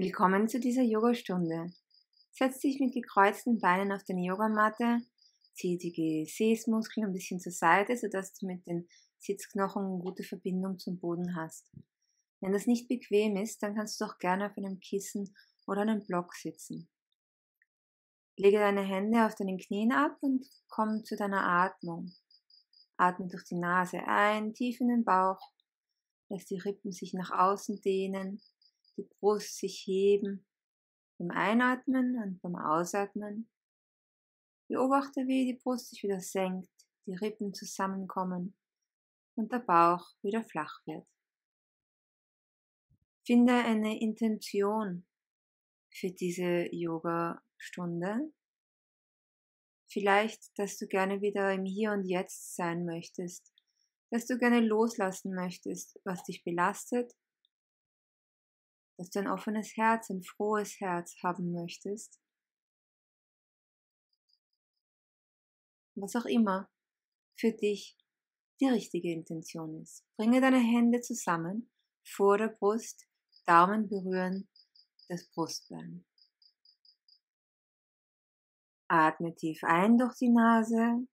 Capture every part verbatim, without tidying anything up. Willkommen zu dieser Yogastunde. Setz dich mit gekreuzten Beinen auf deine Yogamatte, zieh die Gesäßmuskeln ein bisschen zur Seite, sodass du mit den Sitzknochen eine gute Verbindung zum Boden hast. Wenn das nicht bequem ist, dann kannst du auch gerne auf einem Kissen oder einem Block sitzen. Lege deine Hände auf deinen Knien ab und komm zu deiner Atmung. Atme durch die Nase ein, tief in den Bauch, lass die Rippen sich nach außen dehnen, die Brust sich heben, beim Einatmen und beim Ausatmen. Beobachte, wie die Brust sich wieder senkt, die Rippen zusammenkommen und der Bauch wieder flach wird. Finde eine Intention für diese Yoga-Stunde. Vielleicht, dass du gerne wieder im Hier und Jetzt sein möchtest, dass du gerne loslassen möchtest, was dich belastet, dass du ein offenes Herz, ein frohes Herz haben möchtest. Was auch immer für dich die richtige Intention ist. Bringe deine Hände zusammen, vor der Brust, Daumen berühren, das Brustbein. Atme tief ein durch die Nase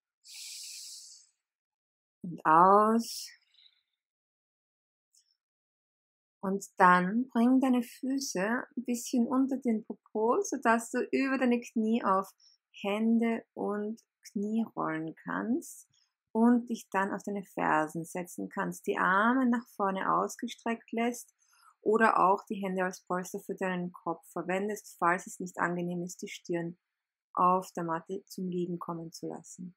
und aus. Und dann bring deine Füße ein bisschen unter den Po, sodass du über deine Knie auf Hände und Knie rollen kannst und dich dann auf deine Fersen setzen kannst, die Arme nach vorne ausgestreckt lässt oder auch die Hände als Polster für deinen Kopf verwendest, falls es nicht angenehm ist, die Stirn auf der Matte zum Liegen kommen zu lassen.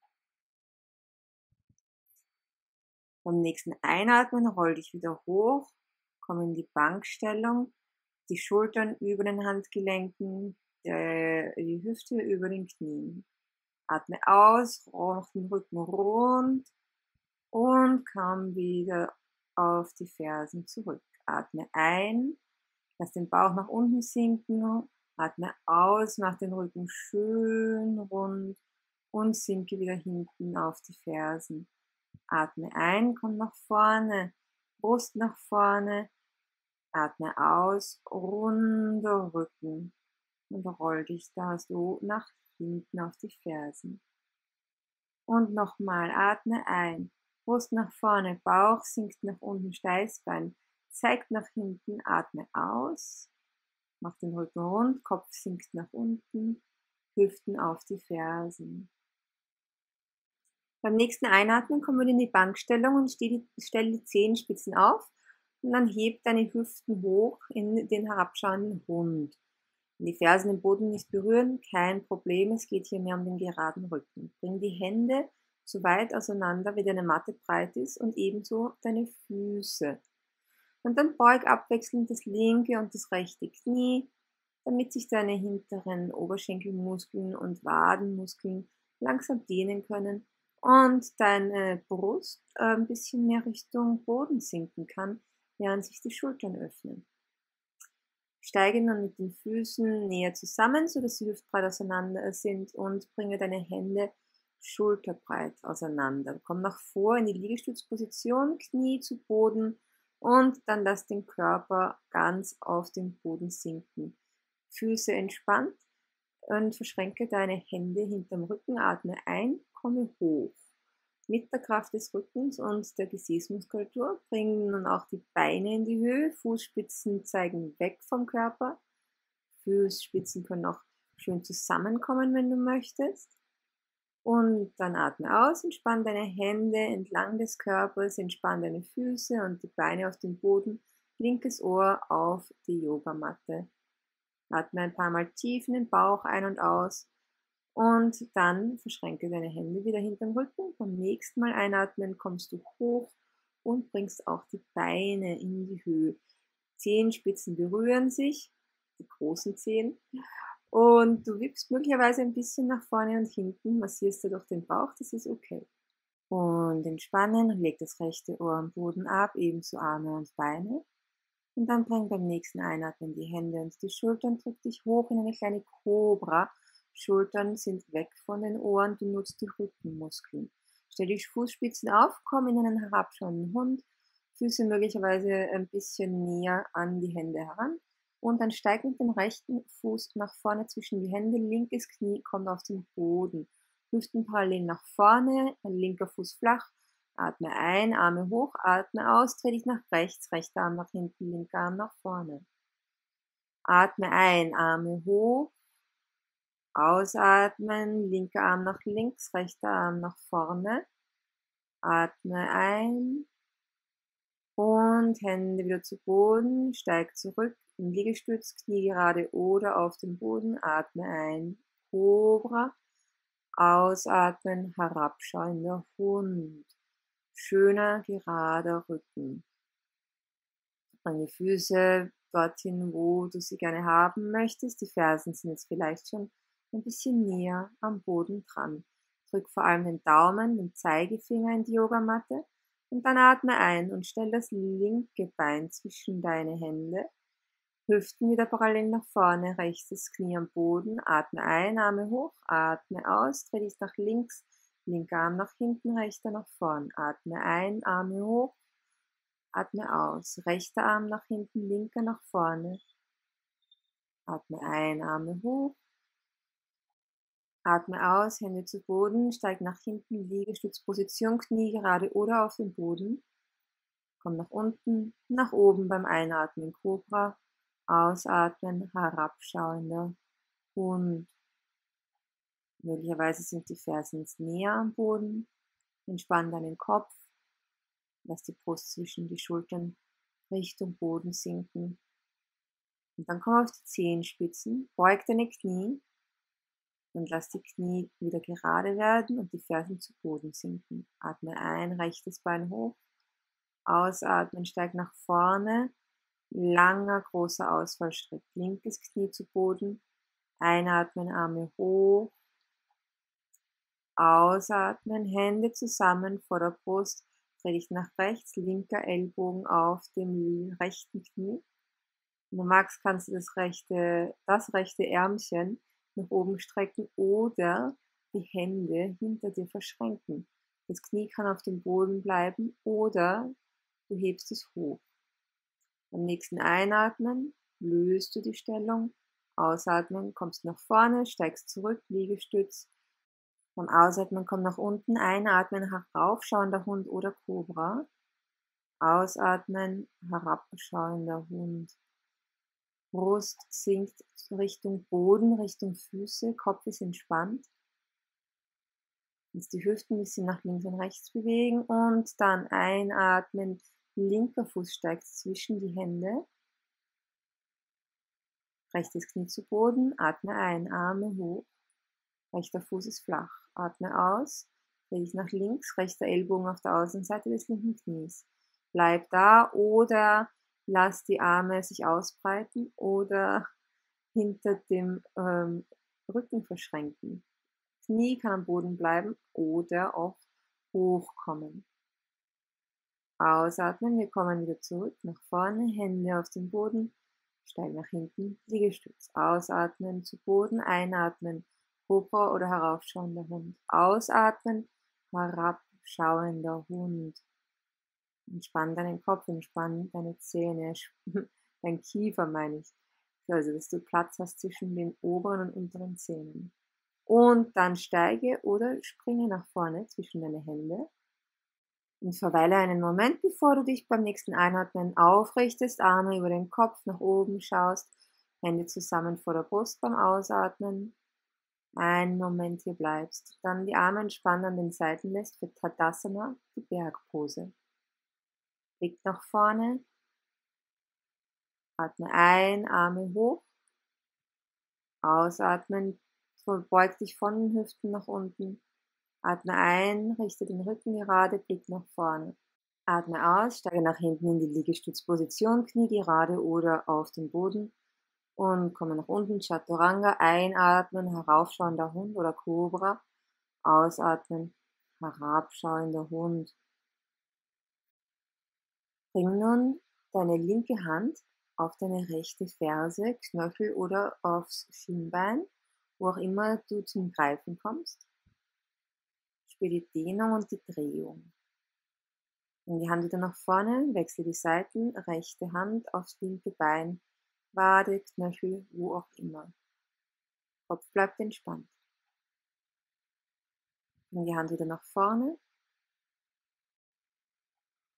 Beim nächsten Einatmen roll dich wieder hoch, komm in die Bankstellung, die Schultern über den Handgelenken, die Hüfte über den Knien. Atme aus, mach den Rücken rund und komm wieder auf die Fersen zurück. Atme ein, lass den Bauch nach unten sinken, atme aus, mach den Rücken schön rund und sinke wieder hinten auf die Fersen. Atme ein, komm nach vorne, Brust nach vorne, atme aus, runder Rücken und roll dich da so nach hinten. Hinten auf die Fersen. Und nochmal, atme ein, Brust nach vorne, Bauch sinkt nach unten, Steißbein zeigt nach hinten, atme aus, mach den Rücken rund, Kopf sinkt nach unten, Hüften auf die Fersen. Beim nächsten Einatmen kommen wir in die Bankstellung und stell die Zehenspitzen auf und dann heb deine Hüften hoch in den herabschauenden Hund. Wenn die Fersen den Boden nicht berühren, kein Problem, es geht hier mehr um den geraden Rücken. Bring die Hände so weit auseinander, wie deine Matte breit ist und ebenso deine Füße. Und dann beug abwechselnd das linke und das rechte Knie, damit sich deine hinteren Oberschenkelmuskeln und Wadenmuskeln langsam dehnen können und deine Brust ein bisschen mehr Richtung Boden sinken kann, während sich die Schultern öffnen. Steige nun mit den Füßen näher zusammen, sodass sie hüftbreit auseinander sind und bringe deine Hände schulterbreit auseinander. Komm nach vor in die Liegestützposition, Knie zu Boden und dann lass den Körper ganz auf den Boden sinken. Füße entspannt und verschränke deine Hände hinterm Rücken, atme ein, komme hoch. Mit der Kraft des Rückens und der Gesäßmuskulatur bringen nun auch die Beine in die Höhe, Fußspitzen zeigen weg vom Körper, Fußspitzen können auch schön zusammenkommen, wenn du möchtest. Und dann atme aus, entspann deine Hände entlang des Körpers, entspann deine Füße und die Beine auf den Boden, linkes Ohr auf die Yogamatte. Atme ein paar Mal tief in den Bauch ein und aus. Und dann verschränke deine Hände wieder hinterm Rücken. Beim nächsten Mal einatmen kommst du hoch und bringst auch die Beine in die Höhe. Zehenspitzen berühren sich, die großen Zehen. Und du wippst möglicherweise ein bisschen nach vorne und hinten, massierst dadurch den Bauch, das ist okay. Und entspannen und leg das rechte Ohr am Boden ab, ebenso Arme und Beine. Und dann bring beim nächsten Einatmen die Hände und die Schultern, drück dich hoch in eine kleine Kobra. Schultern sind weg von den Ohren, du nutzt die Rückenmuskeln. Stell die Fußspitzen auf, komm in einen herabschauenden Hund, Füße möglicherweise ein bisschen näher an die Hände heran Und dann steigt mit dem rechten Fuß nach vorne zwischen die Hände, linkes Knie kommt auf den Boden. Hüften parallel nach vorne, linker Fuß flach, atme ein, Arme hoch, atme aus, dreh dich nach rechts, rechter Arm nach hinten, linker Arm nach vorne. Atme ein, Arme hoch, ausatmen, linker Arm nach links, rechter Arm nach vorne. Atme ein und Hände wieder zu Boden, steig zurück im Liegestütz, Knie gerade oder auf den Boden, atme ein, Cobra, ausatmen, herabschauender Hund, schöner gerader Rücken. Bring die Füße dorthin, wo du sie gerne haben möchtest, die Fersen sind jetzt vielleicht schon ein bisschen näher am Boden dran. Drück vor allem den Daumen, den Zeigefinger in die Yogamatte und dann atme ein und stell das linke Bein zwischen deine Hände. Hüften wieder parallel nach vorne, rechtes Knie am Boden, atme ein, Arme hoch, atme aus, dreh dich nach links, linker Arm nach hinten, rechter nach vorn, atme ein, Arme hoch, atme aus, rechter Arm nach hinten, linker nach vorne, atme ein, Arme hoch, atme aus, Hände zu Boden, steig nach hinten, Liegestützposition, Knie gerade oder auf den Boden, komm nach unten, nach oben beim Einatmen, Cobra, ausatmen, herabschauender Hund. Möglicherweise sind die Fersen näher am Boden. Entspann deinen Kopf. Lass die Brust zwischen die Schultern Richtung Boden sinken. Und dann komm auf die Zehenspitzen. Beug deine Knie. Und lass die Knie wieder gerade werden und die Fersen zu Boden sinken. Atme ein, rechtes Bein hoch. Ausatmen, steig nach vorne. Langer, großer Ausfallschritt, linkes Knie zu Boden, einatmen, Arme hoch, ausatmen, Hände zusammen vor der Brust, dreh dich nach rechts, linker Ellbogen auf dem rechten Knie. Wenn du magst, kannst du das rechte, das rechte Ärmchen nach oben strecken oder die Hände hinter dir verschränken. Das Knie kann auf dem Boden bleiben oder du hebst es hoch. Beim nächsten Einatmen löst du die Stellung, ausatmen, kommst nach vorne, steigst zurück, Liegestütz. Beim Ausatmen komm nach unten, einatmen, heraufschauender Hund oder Cobra. Ausatmen, herabschauender Hund. Brust sinkt Richtung Boden, Richtung Füße, Kopf ist entspannt. Jetzt die Hüften ein bisschen nach links und rechts bewegen und dann einatmen. Linker Fuß steigt zwischen die Hände, rechtes Knie zu Boden, atme ein, Arme hoch, rechter Fuß ist flach, atme aus, dreh dich nach links, rechter Ellbogen auf der Außenseite des linken Knies. Bleib da oder lass die Arme sich ausbreiten oder hinter dem ähm, Rücken verschränken. Knie kann am Boden bleiben oder auch hochkommen. Ausatmen, wir kommen wieder zurück, nach vorne, Hände auf den Boden, steig nach hinten, Liegestütz. Ausatmen, zu Boden, einatmen, Cobra oder heraufschauender Hund. Ausatmen, herabschauender Hund. Entspann deinen Kopf, entspann deine Zähne, dein Kiefer meine ich. Also, dass du Platz hast zwischen den oberen und unteren Zähnen. Und dann steige oder springe nach vorne zwischen deine Hände. Und verweile einen Moment, bevor du dich beim nächsten Einatmen aufrichtest, Arme über den Kopf nach oben schaust, Hände zusammen vor der Brust beim Ausatmen. Einen Moment hier bleibst, dann die Arme entspannt an den Seiten lässt für Tadasana, die Bergpose. Blick nach vorne, atme ein, Arme hoch, ausatmen, beug dich von den Hüften nach unten. Atme ein, richte den Rücken gerade, Blick nach vorne. Atme aus, steige nach hinten in die Liegestützposition, Knie gerade oder auf den Boden. Und komme nach unten, Chaturanga, einatmen, heraufschauender Hund oder Cobra. Ausatmen, herabschauender Hund. Bring nun deine linke Hand auf deine rechte Ferse, Knöchel oder aufs Schienbein, wo auch immer du zum Greifen kommst. Für die Dehnung und die Drehung. Bring die Hand wieder nach vorne, wechsle die Seiten, rechte Hand aufs linke Bein, Wade, Knöchel, wo auch immer. Kopf bleibt entspannt. Nimm die Hand wieder nach vorne.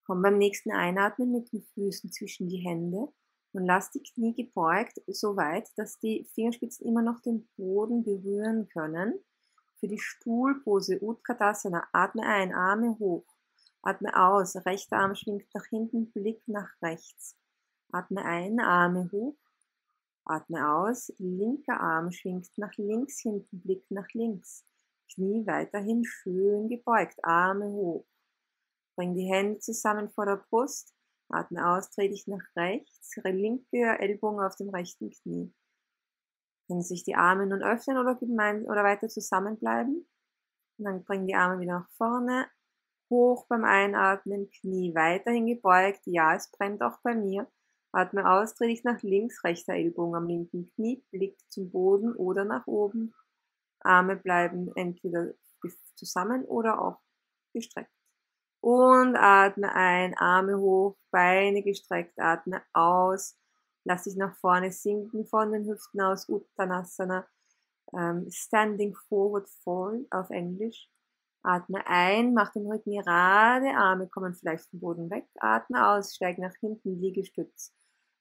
Komm beim nächsten Einatmen mit den Füßen zwischen die Hände und lass die Knie gebeugt, so weit, dass die Fingerspitzen immer noch den Boden berühren können. Für die Stuhlpose Utkatasana atme ein, Arme hoch. Atme aus, rechter Arm schwingt nach hinten, Blick nach rechts. Atme ein, Arme hoch. Atme aus, linker Arm schwingt nach links, hinten Blick nach links. Knie weiterhin schön gebeugt, Arme hoch. Bring die Hände zusammen vor der Brust. Atme aus, dreh dich nach rechts, linke Ellbogen auf dem rechten Knie. Können sich die Arme nun öffnen oder, gemein, oder weiter zusammenbleiben? Und dann bring die Arme wieder nach vorne, hoch beim Einatmen, Knie weiterhin gebeugt. Ja, es brennt auch bei mir. Atme aus, dreh dich nach links, rechter Ellbogen am linken Knie, Blick zum Boden oder nach oben. Arme bleiben entweder zusammen oder auch gestreckt. Und atme ein, Arme hoch, Beine gestreckt, atme aus. Lass dich nach vorne sinken, von den Hüften aus, Uttanasana, ähm, Standing Forward Fold auf Englisch. Atme ein, mach den Rücken gerade, Arme kommen vielleicht vom Boden weg. Atme aus, steig nach hinten, Liegestütz.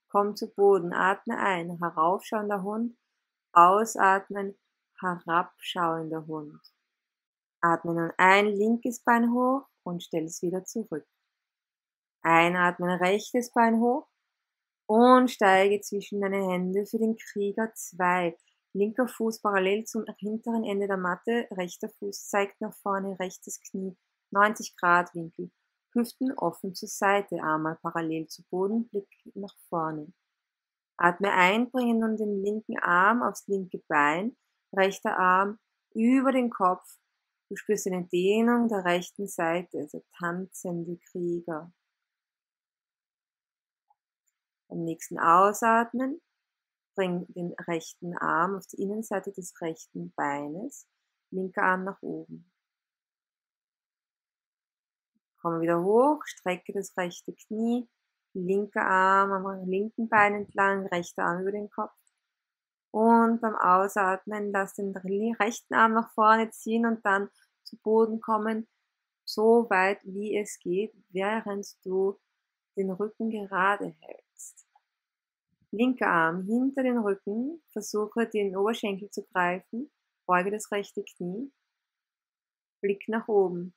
Komm zu Boden, atme ein, heraufschauender Hund. Ausatmen, herabschauender Hund. Atme nun ein, linkes Bein hoch und stell es wieder zurück. Einatmen, rechtes Bein hoch. Und steige zwischen deine Hände für den Krieger zwei. Linker Fuß parallel zum hinteren Ende der Matte, rechter Fuß zeigt nach vorne, rechtes Knie, neunzig Grad Winkel. Hüften offen zur Seite, Arme parallel zu Boden, Blick nach vorne. Atme ein, bringe nun den linken Arm aufs linke Bein, rechter Arm über den Kopf. Du spürst eine Dehnung der rechten Seite, also tanzende Krieger. Am nächsten Ausatmen, bring den rechten Arm auf die Innenseite des rechten Beines, linker Arm nach oben. Komm wieder hoch, strecke das rechte Knie, linker Arm am linken Bein entlang, rechter Arm über den Kopf. Und beim Ausatmen lass den rechten Arm nach vorne ziehen und dann zu Boden kommen, so weit wie es geht, während du den Rücken gerade hältst. Linker Arm hinter den Rücken, versuche den Oberschenkel zu greifen, beuge das rechte Knie, Blick nach oben.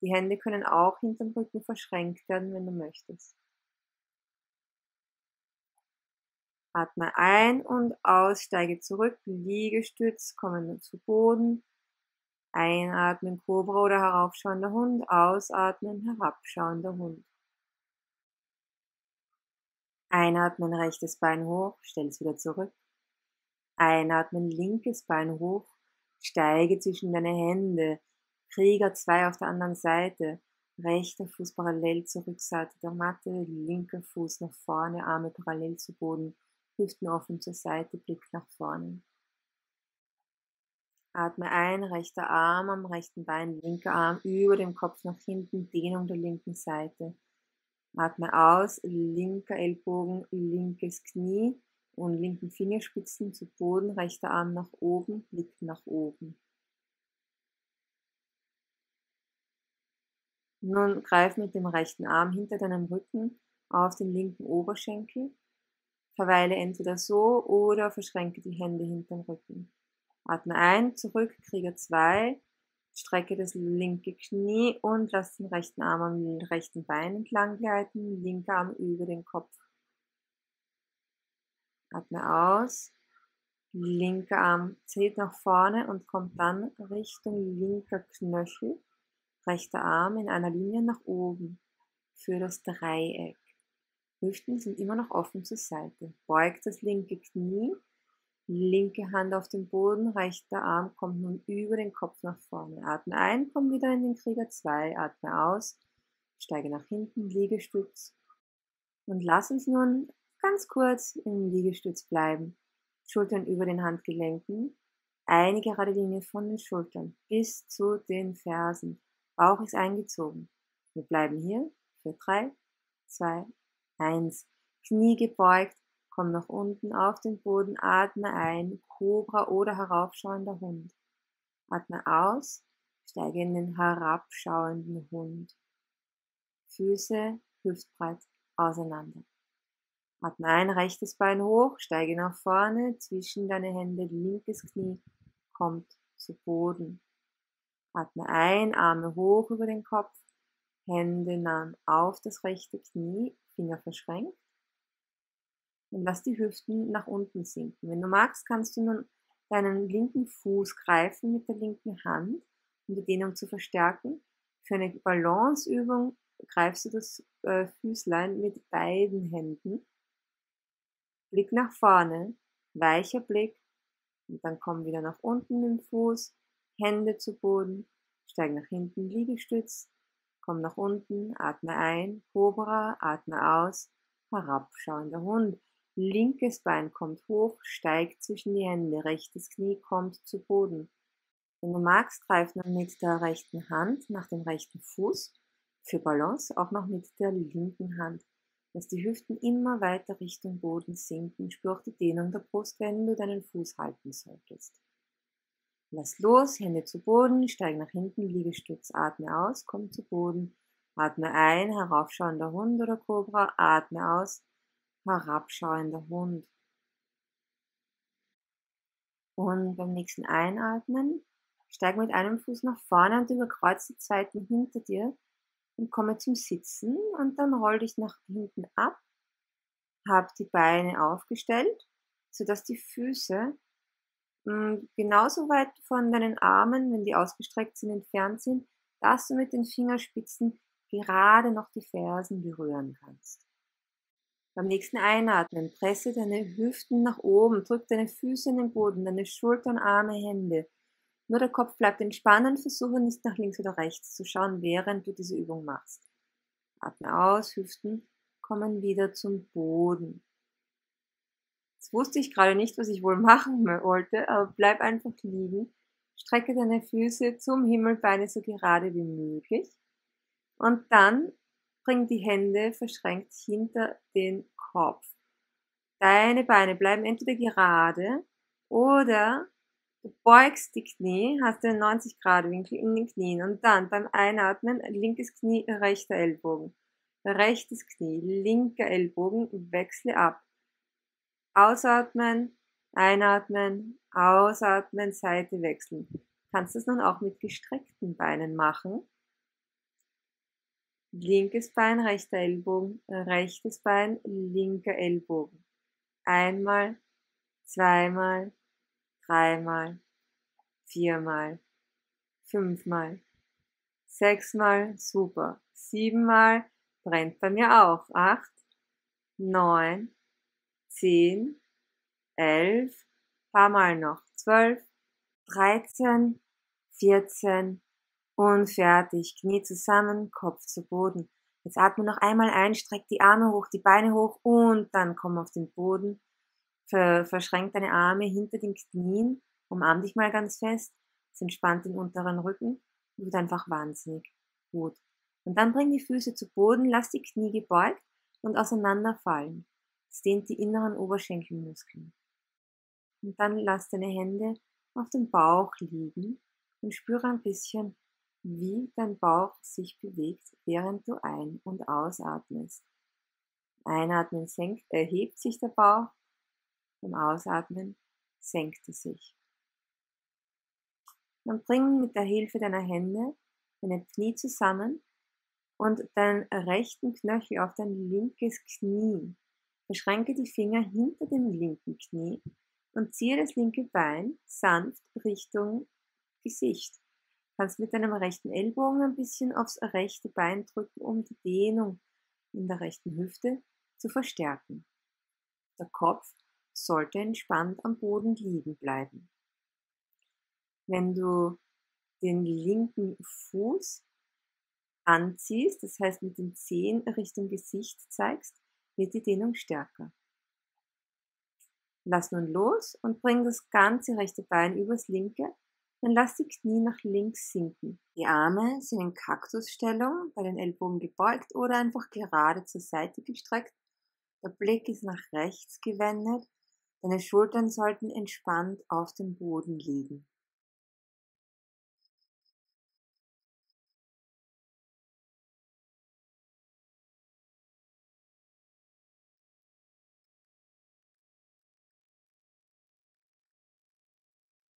Die Hände können auch hinter dem Rücken verschränkt werden, wenn du möchtest. Atme ein und aus, steige zurück, Liegestütz, komme zu Boden. Einatmen, Kobra oder heraufschauender Hund, ausatmen, herabschauender Hund. Einatmen, rechtes Bein hoch, stell es wieder zurück. Einatmen, linkes Bein hoch, steige zwischen deine Hände. Krieger zwei auf der anderen Seite. Rechter Fuß parallel zur Rückseite der Matte, linker Fuß nach vorne, Arme parallel zu Boden, Hüften offen zur Seite, Blick nach vorne. Atme ein, rechter Arm am rechten Bein, linker Arm über dem Kopf nach hinten, Dehnung der linken Seite. Atme aus, linker Ellbogen, linkes Knie und linken Fingerspitzen zu Boden, rechter Arm nach oben, Blick nach oben. Nun greif mit dem rechten Arm hinter deinem Rücken auf den linken Oberschenkel. Verweile entweder so oder verschränke die Hände hinterm Rücken. Atme ein, zurück, Krieger zwei. Strecke das linke Knie und lass den rechten Arm am rechten Bein entlang gleiten, linker Arm über den Kopf. Atme aus, linker Arm zieht nach vorne und kommt dann Richtung linker Knöchel, rechter Arm in einer Linie nach oben für das Dreieck. Hüften sind immer noch offen zur Seite. Beugt das linke Knie. Linke Hand auf den Boden, rechter Arm kommt nun über den Kopf nach vorne. Atme ein, komm wieder in den Krieger zwei, atme aus, steige nach hinten, Liegestütz. Und lass uns nun ganz kurz im Liegestütz bleiben. Schultern über den Handgelenken, eine gerade Linie von den Schultern bis zu den Fersen. Bauch ist eingezogen. Wir bleiben hier für drei, zwei, eins. Knie gebeugt. Komm nach unten auf den Boden, atme ein, Kobra oder heraufschauender Hund. Atme aus, steige in den herabschauenden Hund. Füße hüftbreit auseinander. Atme ein, rechtes Bein hoch, steige nach vorne, zwischen deine Hände, linkes Knie kommt zu Boden. Atme ein, Arme hoch über den Kopf, Hände nahm auf das rechte Knie, Finger verschränkt. Und lass die Hüften nach unten sinken. Wenn du magst, kannst du nun deinen linken Fuß greifen mit der linken Hand, um die Dehnung zu verstärken. Für eine Balanceübung greifst du das äh, Füßlein mit beiden Händen. Blick nach vorne, weicher Blick. Und dann komm wieder nach unten mit dem Fuß, Hände zu Boden, steig nach hinten, Liegestütz, komm nach unten, atme ein, Cobra, atme aus, herabschauender Hund. Linkes Bein kommt hoch, steigt zwischen die Hände, rechtes Knie kommt zu Boden. Wenn du magst, greif nun mit der rechten Hand nach dem rechten Fuß, für Balance auch noch mit der linken Hand. Lass die Hüften immer weiter Richtung Boden sinken, spür auch die Dehnung der Brust, wenn du deinen Fuß halten solltest. Lass los, Hände zu Boden, steig nach hinten, Liegestütz, atme aus, komm zu Boden, atme ein, heraufschauender Hund oder Kobra, atme aus, herabschauender Hund. Und beim nächsten Einatmen steig mit einem Fuß nach vorne und überkreuz den zweiten hinter dir und komme zum Sitzen und dann roll dich nach hinten ab, hab die Beine aufgestellt, sodass die Füße mh, genauso weit von deinen Armen, wenn die ausgestreckt sind, entfernt sind, dass du mit den Fingerspitzen gerade noch die Fersen berühren kannst. Beim nächsten Einatmen presse deine Hüften nach oben, drück deine Füße in den Boden, deine Schultern, Arme, Hände. Nur der Kopf bleibt entspannt und versuche nicht nach links oder rechts zu schauen, während du diese Übung machst. Atme aus, Hüften kommen wieder zum Boden. Jetzt wusste ich gerade nicht, was ich wohl machen wollte, aber bleib einfach liegen. Strecke deine Füße zum Himmel, Beine so gerade wie möglich. Und dann bring die Hände verschränkt hinter den Kopf. Deine Beine bleiben entweder gerade oder du beugst die Knie, hast einen neunzig Grad Winkel in den Knien und dann beim Einatmen linkes Knie, rechter Ellbogen, rechtes Knie, linker Ellbogen, wechsle ab. Ausatmen, einatmen, ausatmen, Seite wechseln. Du kannst das nun auch mit gestreckten Beinen machen. Linkes Bein, rechter Ellbogen, rechtes Bein, linker Ellbogen. Einmal, zweimal, dreimal, viermal, fünfmal, sechsmal, super. Siebenmal, brennt bei mir auch. Acht, neun, zehn, elf, paar Mal noch. Zwölf, dreizehn, vierzehn, und fertig, Knie zusammen, Kopf zu Boden. Jetzt atme noch einmal ein, streck die Arme hoch, die Beine hoch und dann komm auf den Boden. Verschränk deine Arme hinter den Knien, umarm dich mal ganz fest, es entspannt den unteren Rücken und wird einfach wahnsinnig gut. Und dann bring die Füße zu Boden, lass die Knie gebeugt und auseinanderfallen. Es dehnt die inneren Oberschenkelmuskeln. Und dann lass deine Hände auf dem Bauch liegen und spüre ein bisschen, wie dein Bauch sich bewegt, während du ein- und ausatmest. Einatmen senkt, erhebt sich der Bauch, beim Ausatmen senkt er sich. Dann bring mit der Hilfe deiner Hände deine Knie zusammen und deinen rechten Knöchel auf dein linkes Knie. Verschränke die Finger hinter dem linken Knie und ziehe das linke Bein sanft Richtung Gesicht. Du kannst mit deinem rechten Ellbogen ein bisschen aufs rechte Bein drücken, um die Dehnung in der rechten Hüfte zu verstärken. Der Kopf sollte entspannt am Boden liegen bleiben. Wenn du den linken Fuß anziehst, das heißt mit den Zehen Richtung Gesicht zeigst, wird die Dehnung stärker. Lass nun los und bring das ganze rechte Bein übers linke. Dann lass die Knie nach links sinken. Die Arme sind in Kaktusstellung, bei den Ellbogen gebeugt oder einfach gerade zur Seite gestreckt. Der Blick ist nach rechts gewendet, deine Schultern sollten entspannt auf dem Boden liegen.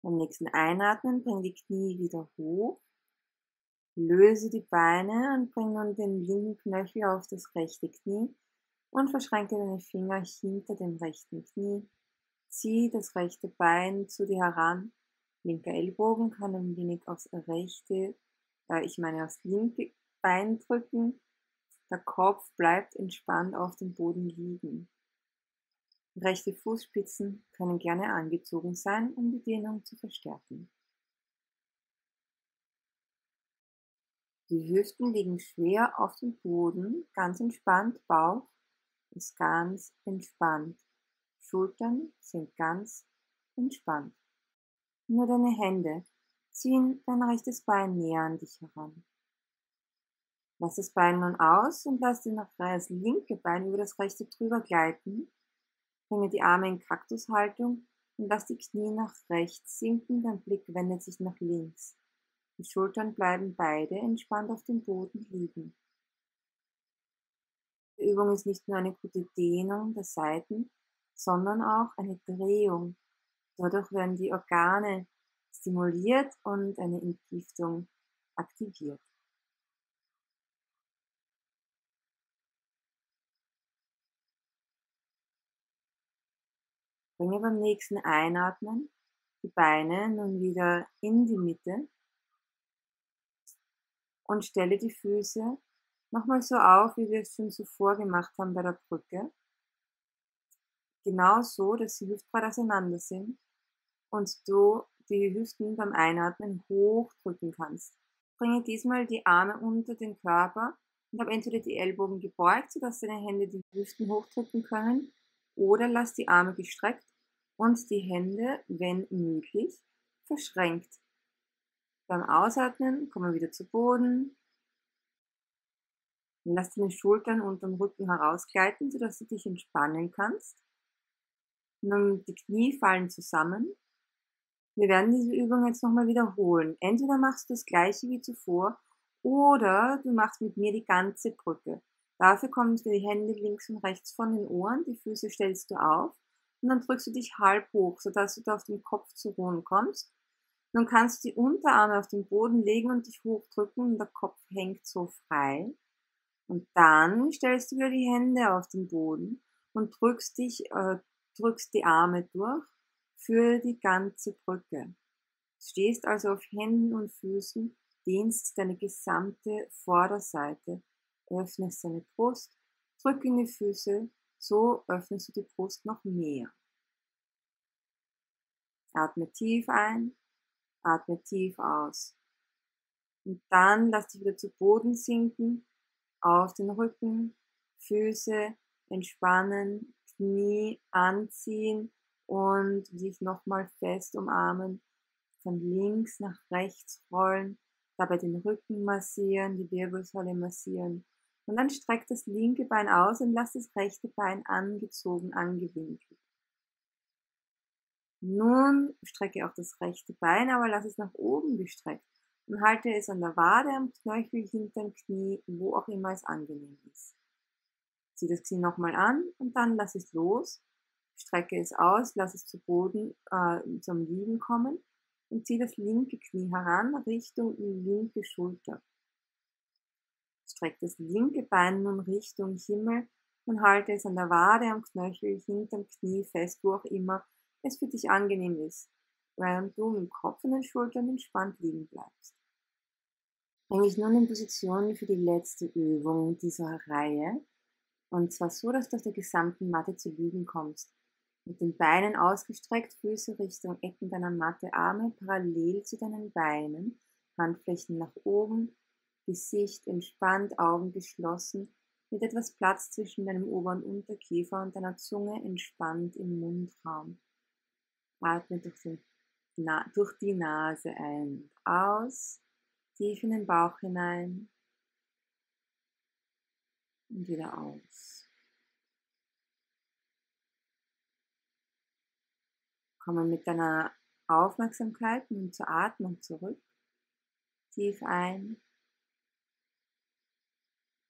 Beim nächsten Einatmen bring die Knie wieder hoch, löse die Beine und bring nun den linken Knöchel auf das rechte Knie und verschränke deine Finger hinter dem rechten Knie. Zieh das rechte Bein zu dir heran, linker Ellbogen kann ein wenig aufs rechte, äh, ich meine aufs linke Bein drücken, der Kopf bleibt entspannt auf dem Boden liegen. Rechte Fußspitzen können gerne angezogen sein, um die Dehnung zu verstärken. Die Hüften liegen schwer auf dem Boden, ganz entspannt, Bauch ist ganz entspannt, Schultern sind ganz entspannt. Nur deine Hände ziehen dein rechtes Bein näher an dich heran. Lass das Bein nun aus und lass das linke Bein über das rechte drüber gleiten. Bringe die Arme in Kaktushaltung und lass die Knie nach rechts sinken, dein Blick wendet sich nach links. Die Schultern bleiben beide entspannt auf dem Boden liegen. Die Übung ist nicht nur eine gute Dehnung der Seiten, sondern auch eine Drehung. Dadurch werden die Organe stimuliert und eine Entgiftung aktiviert. Bringe beim nächsten Einatmen die Beine nun wieder in die Mitte und stelle die Füße nochmal so auf, wie wir es schon zuvor gemacht haben bei der Brücke. Genau so, dass die Hüftbreit auseinander sind und du die Hüften beim Einatmen hochdrücken kannst. Bringe diesmal die Arme unter den Körper und habe entweder die Ellbogen gebeugt, sodass deine Hände die Hüften hochdrücken können, oder lass die Arme gestreckt und die Hände, wenn möglich, verschränkt. Beim Ausatmen kommen wir wieder zu Boden. Lass deine Schultern unter dem Rücken herausgleiten, sodass du dich entspannen kannst. Nun die Knie fallen zusammen. Wir werden diese Übung jetzt nochmal wiederholen. Entweder machst du das gleiche wie zuvor oder du machst mit mir die ganze Brücke. Dafür kommen die Hände links und rechts von den Ohren, die Füße stellst du auf und dann drückst du dich halb hoch, sodass du da auf den Kopf zu ruhen kommst. Nun kannst du die Unterarme auf den Boden legen und dich hochdrücken und der Kopf hängt so frei. Und dann stellst du wieder die Hände auf den Boden und drückst, dich, äh, drückst die Arme durch für die ganze Brücke. Du stehst also auf Händen und Füßen, dehnst deine gesamte Vorderseite. Öffnest deine Brust, drück in die Füße, so öffnest du die Brust noch mehr. Atme tief ein, atme tief aus. Und dann lass dich wieder zu Boden sinken, auf den Rücken, Füße entspannen, Knie anziehen und dich nochmal fest umarmen, von links nach rechts rollen, dabei den Rücken massieren, die Wirbelsäule massieren. Und dann streck das linke Bein aus und lass das rechte Bein angezogen, angewinkelt. Nun strecke auch das rechte Bein, aber lass es nach oben gestreckt. Und halte es an der Wade, am Knöchel, hinterm Knie, wo auch immer es angenehm ist. Zieh das Knie nochmal an und dann lass es los. Strecke es aus, lass es zu Boden, äh, zum Liegen kommen. Und zieh das linke Knie heran Richtung linke Schulter. Streck das linke Bein nun Richtung Himmel und halte es an der Wade, am Knöchel, hinterm Knie fest, wo auch immer es für dich angenehm ist, während du mit Kopf und den Schultern entspannt liegen bleibst. Bring dich nun in Position für die letzte Übung dieser Reihe, und zwar so, dass du auf der gesamten Matte zu liegen kommst. Mit den Beinen ausgestreckt, Füße Richtung Ecken deiner Matte, Arme parallel zu deinen Beinen, Handflächen nach oben, Gesicht entspannt, Augen geschlossen, mit etwas Platz zwischen deinem Ober- und Unterkiefer und deiner Zunge entspannt im Mundraum. Atme durch, den Na- durch die Nase ein, aus, tief in den Bauch hinein und wieder aus. Komme mit deiner Aufmerksamkeit nun zur Atmung zurück. Tief ein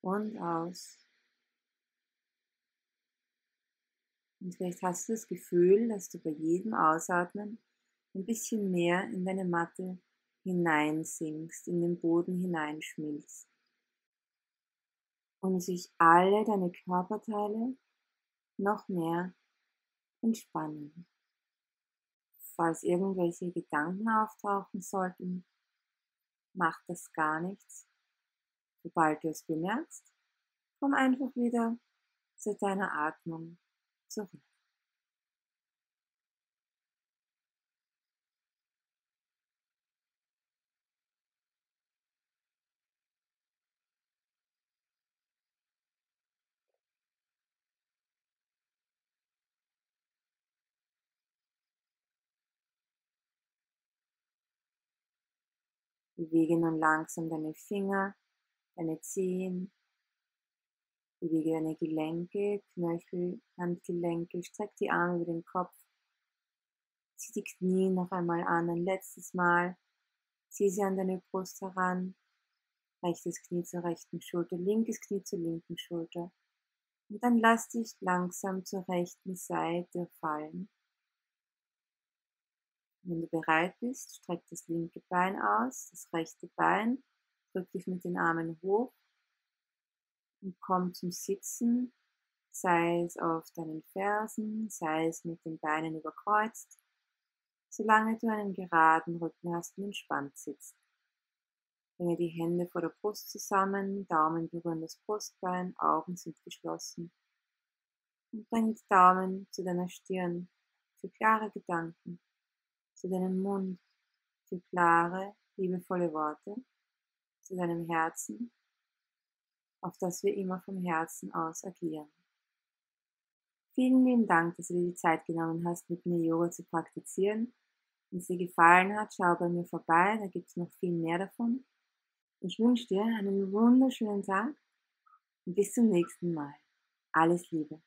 und aus. Und vielleicht hast du das Gefühl, dass du bei jedem Ausatmen ein bisschen mehr in deine Matte hineinsinkst, in den Boden hineinschmilzt. Und sich alle deine Körperteile noch mehr entspannen. Falls irgendwelche Gedanken auftauchen sollten, macht das gar nichts. Sobald du es bemerkst, komm einfach wieder zu deiner Atmung zurück. Bewege nun langsam deine Finger, deine Zehen, bewege deine Gelenke, Knöchel, Handgelenke, streck die Arme über den Kopf, zieh die Knie noch einmal an, ein letztes Mal, zieh sie an deine Brust heran, rechtes Knie zur rechten Schulter, linkes Knie zur linken Schulter und dann lass dich langsam zur rechten Seite fallen. Wenn du bereit bist, streck das linke Bein aus, das rechte Bein, drück dich mit den Armen hoch und komm zum Sitzen, sei es auf deinen Fersen, sei es mit den Beinen überkreuzt, solange du einen geraden Rücken hast und entspannt sitzt. Bringe die Hände vor der Brust zusammen, Daumen berühren das Brustbein, Augen sind geschlossen und bring die Daumen zu deiner Stirn für klare Gedanken. Zu deinem Mund für klare, liebevolle Worte, zu deinem Herzen, auf das wir immer vom Herzen aus agieren. Vielen lieben Dank, dass du dir die Zeit genommen hast, mit mir Yoga zu praktizieren. Wenn es dir gefallen hat, schau bei mir vorbei, da gibt es noch viel mehr davon. Ich wünsche dir einen wunderschönen Tag und bis zum nächsten Mal. Alles Liebe.